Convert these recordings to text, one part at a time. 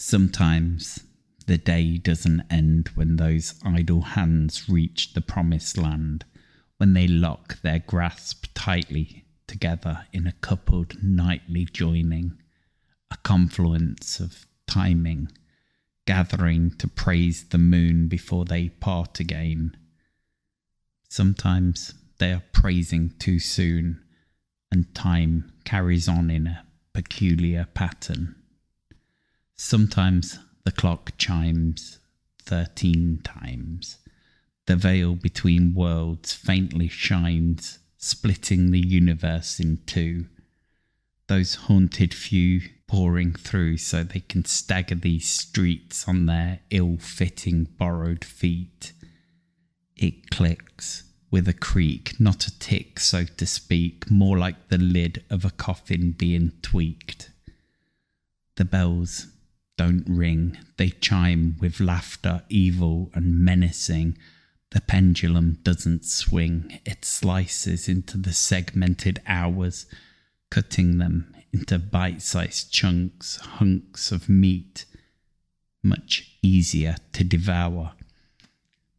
Sometimes the day doesn't end when those idle hands reach the promised land, when they lock their grasp tightly together in a coupled nightly joining, a confluence of timing, gathering to praise the moon before they part again. Sometimes they are praising too soon, and time carries on in a peculiar pattern. Sometimes the clock chimes 13 times. The veil between worlds faintly shines, splitting the universe in two. Those haunted few pouring through so they can stagger these streets on their ill-fitting borrowed feet. It clicks with a creak, not a tick, so to speak, more like the lid of a coffin being tweaked. The bells don't ring, they chime with laughter, evil and menacing. The pendulum doesn't swing, it slices into the segmented hours, cutting them into bite-sized chunks, hunks of meat, much easier to devour.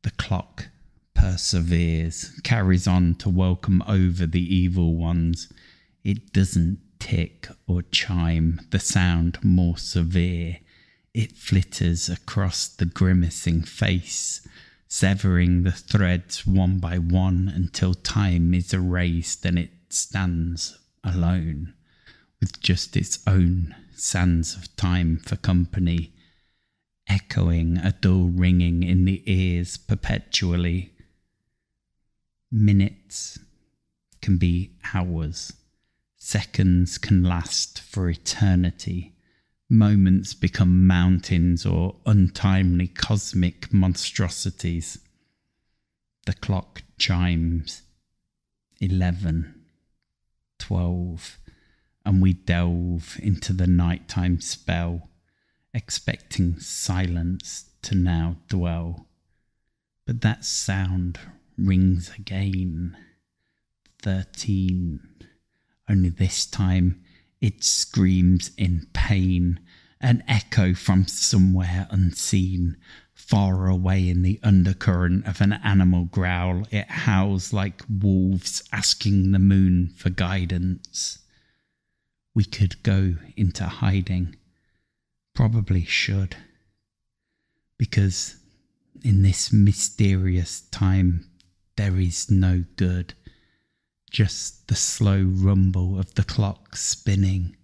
The clock perseveres, carries on to welcome over the evil ones. It doesn't tick or chime, the sound more severe. It flitters across the grimacing face, severing the threads one by one until time is erased and it stands alone, with just its own sands of time for company, echoing a dull ringing in the ears perpetually. Minutes can be hours, seconds can last for eternity, moments become mountains or untimely cosmic monstrosities. The clock chimes 11, 12, and we delve into the nighttime spell, expecting silence to now dwell. But that sound rings again, 13, only this time it screams in pain, an echo from somewhere unseen. Far away in the undercurrent of an animal growl, it howls like wolves asking the moon for guidance. We could go into hiding, probably should, because in this mysterious time there is no good, just the slow rumble of the clock spinning,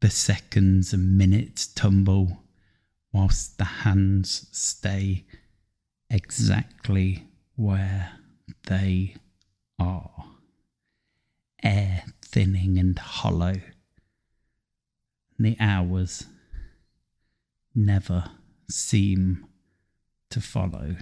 the seconds and minutes tumble, whilst the hands stay exactly where they are, air thinning and hollow. The hours never seem to follow.